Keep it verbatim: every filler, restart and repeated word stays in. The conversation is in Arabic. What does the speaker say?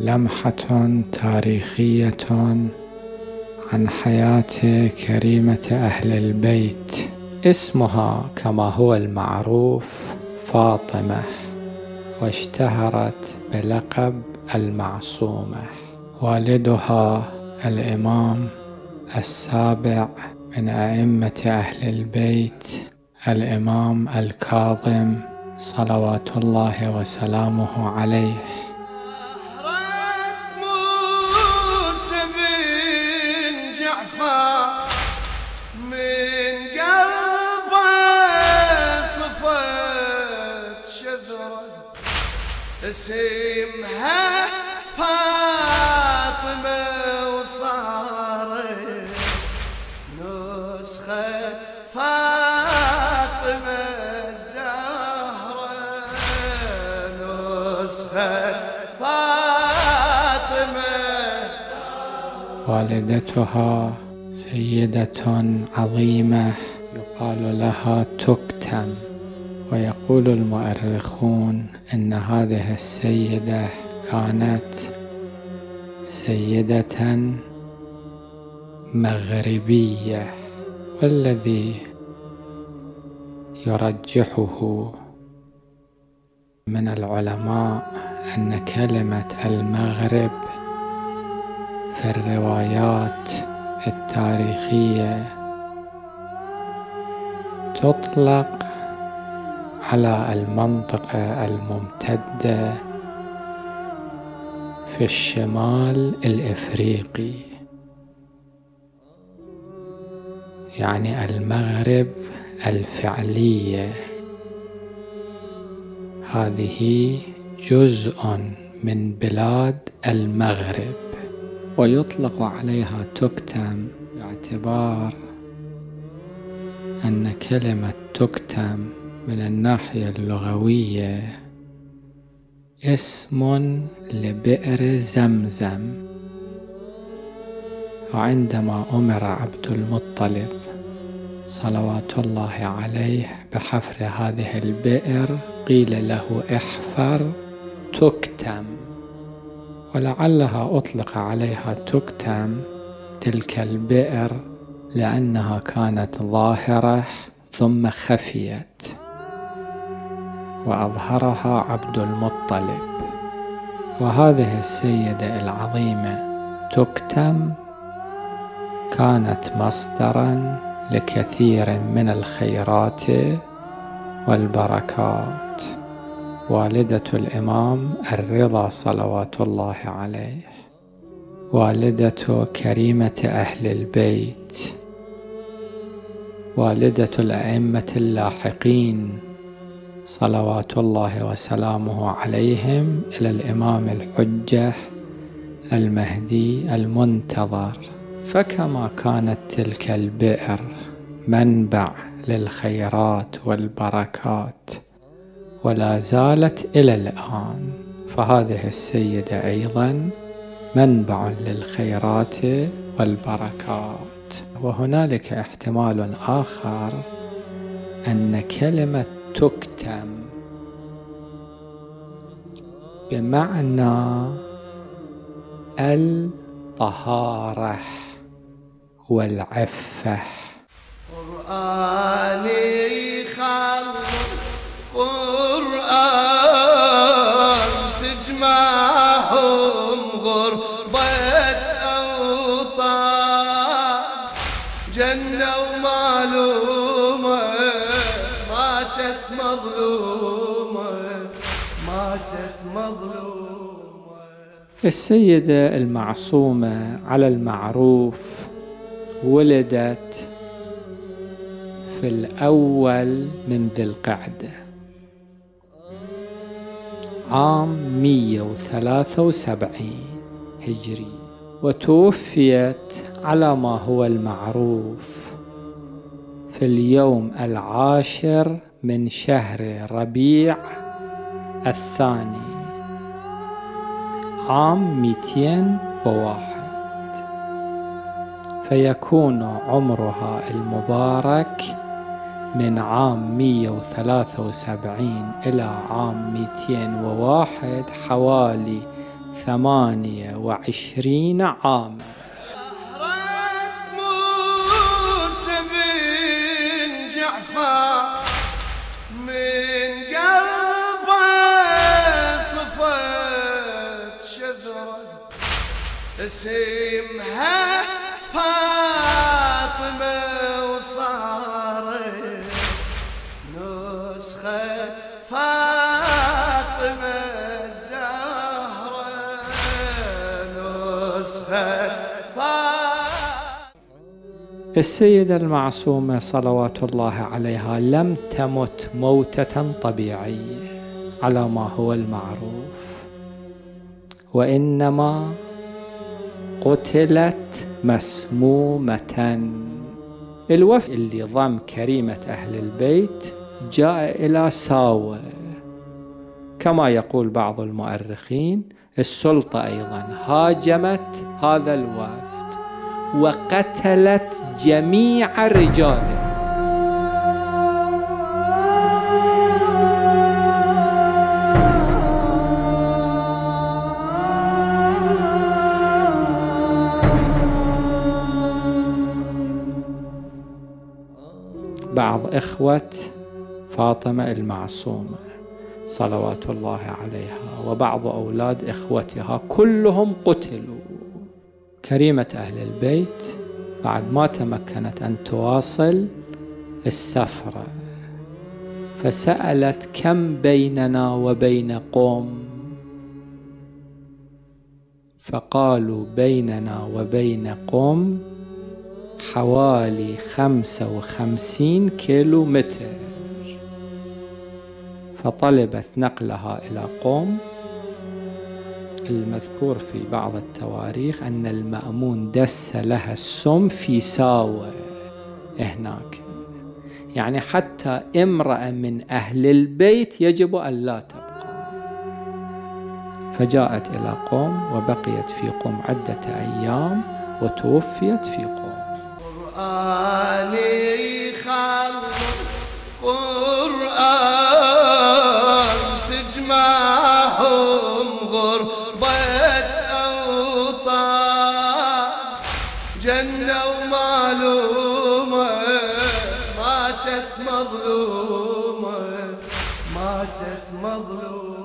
لمحة تاريخية عن حياة كريمة أهل البيت، اسمها كما هو المعروف فاطمة، واشتهرت بلقب المعصومة. والدها الإمام السابع من أئمة أهل البيت الإمام الكاظم صلوات الله وسلامه عليه. اسمها فاطمة وصارت نسخة فاطمة الزهرة، نسخة فاطمة. والدتها سيدة عظيمة يقال لها تكتم، ويقول المؤرخون أن هذه السيدة كانت سيدة مغربية، والذي يرجحه من العلماء أن كلمة المغرب في الروايات التاريخية تطلق على المنطقة الممتدة في الشمال الإفريقي، يعني المغرب الفعلية. هذه جزء من بلاد المغرب، ويطلق عليها تكتم باعتبار أن كلمة تكتم من الناحية اللغوية اسم لبئر زمزم. وعندما أمر عبد المطلب صلوات الله عليه بحفر هذه البئر قيل له احفر تكتم، ولعلها أطلق عليها تكتم تلك البئر لأنها كانت ظاهرة ثم خفيت وأظهرها عبد المطلب. وهذه السيدة العظيمة تكتم كانت مصدرا لكثير من الخيرات والبركات، والدة الإمام الرضا صلوات الله عليه، والدة كريمة أهل البيت، والدة الأئمة اللاحقين صلوات الله وسلامه عليهم إلى الإمام الحجة المهدي المنتظر. فكما كانت تلك البئر منبع للخيرات والبركات ولا زالت إلى الآن، فهذه السيدة أيضا منبع للخيرات والبركات. وهنالك احتمال آخر أن كلمة تكتم بمعنى الطهارة والعفة. قرآني خلق قرآن تجمعهم غربة أوطان، جنة ومعلومة ماتت مظلومة، ماتت مظلومة. السيدة المعصومة على المعروف ولدت في الأول من ذي القعدة عام مئة وثلاثة وسبعين هجري، وتوفيت على ما هو المعروف في اليوم العاشر من شهر ربيع الثاني عام مئتين وواحد، فيكون عمرها المبارك من عام مئة وثلاثة وسبعين إلى عام مئتين وواحد حوالي ثمانية وعشرين عاما. سهرت موسى بن جعفر من قلبه صفت شذرة اسمها فاطمة وصارت نسخة فاطمة الزهرة نسخة فاطمة. السيدة المعصومة صلوات الله عليها لم تمت موتة طبيعية على ما هو المعروف، وإنما قتلت مسمومة. الوفد اللي ضم كريمة أهل البيت جاء إلى ساوة، كما يقول بعض المؤرخين السلطة أيضا هاجمت هذا الوفد وقتلت جميع رجاله. بعض إخوة فاطمة المعصومة صلوات الله عليها وبعض أولاد إخوتها كلهم قتلوا. كريمة أهل البيت بعد ما تمكنت أن تواصل السفرة فسألت كم بيننا وبين قوم، فقالوا بيننا وبين قوم حوالي خمسة وخمسين كيلو متر. فطلبت نقلها إلى قوم. المذكور في بعض التواريخ أن المأمون دس لها السم في ساوة هناك، يعني حتى امرأة من أهل البيت يجب أن لا تبقى. فجاءت إلى قوم وبقيت في قوم عدة أيام وتوفيت في قوم. قرآني خلق قرآن تجمعهم غربة أوطان جنة ومعلومة ماتت مظلومة ماتت مظلومة.